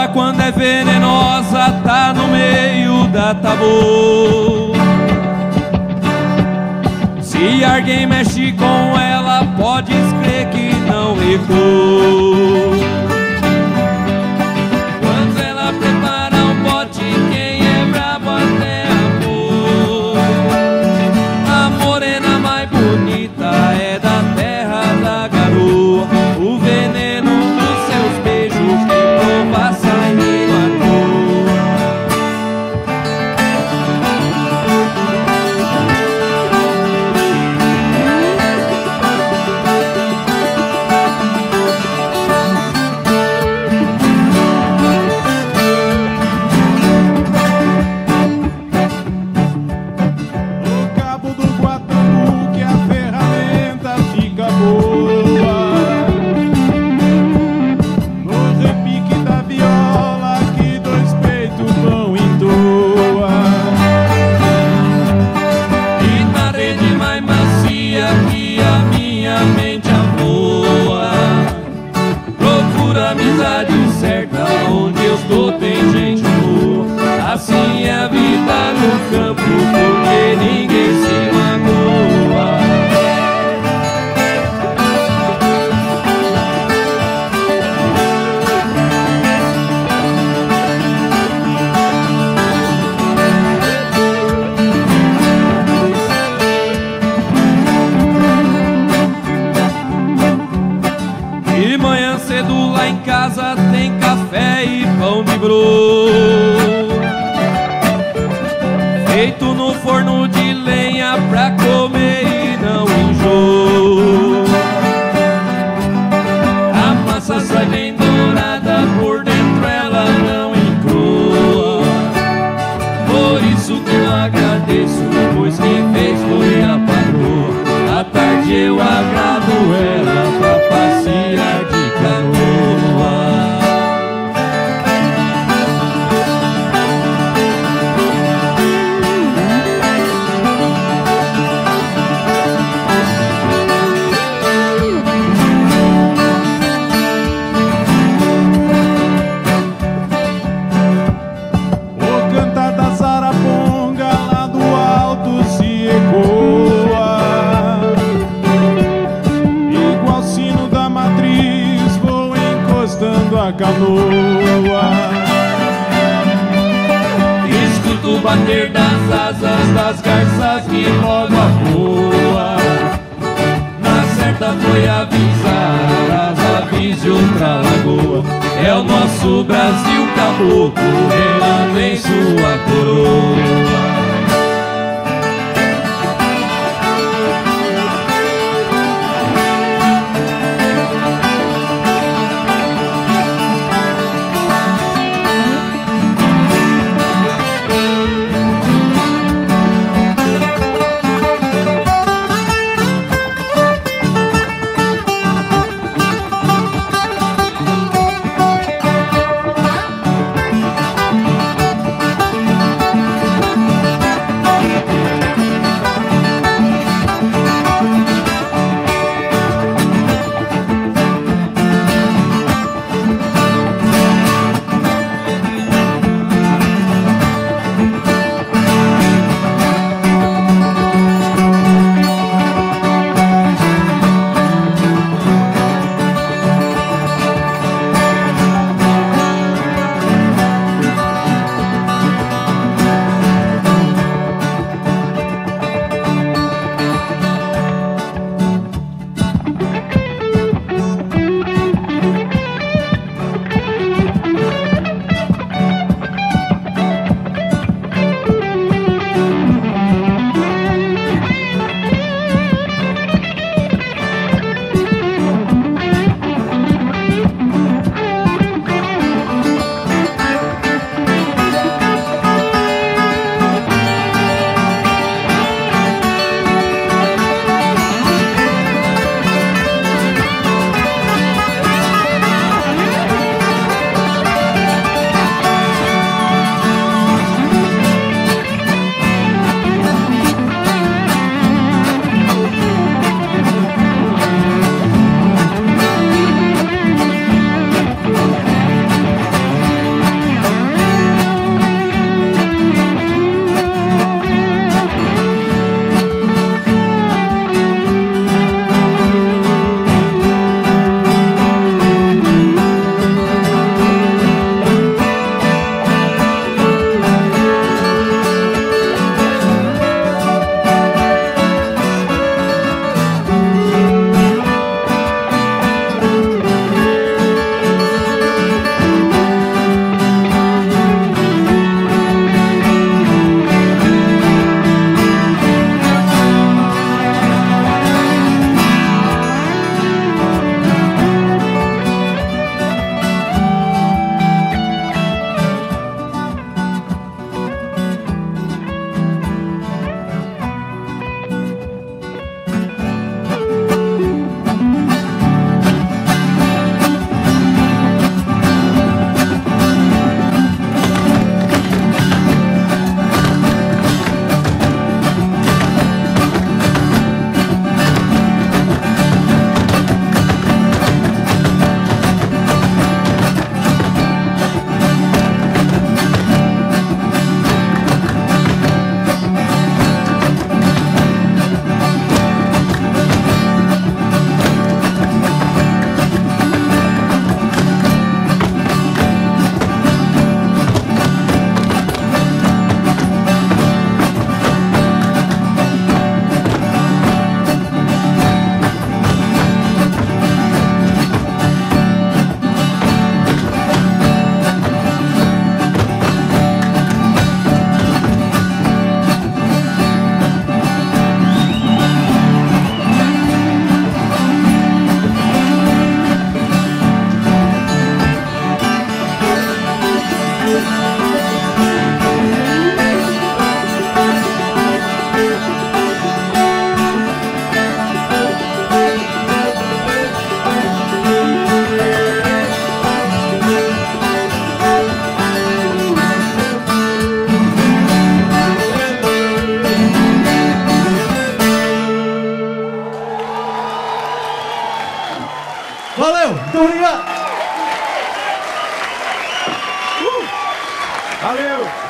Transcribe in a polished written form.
cobra quando é venenosa tá no meio da tabu. Se alguém mexe com ela, pode crer que não recuou. Quando ela prepara um bote, quem é brabo até amor. A morena mais bonita é da terra da garoa. O veneno dos seus beijos que prova saindo à Valeu!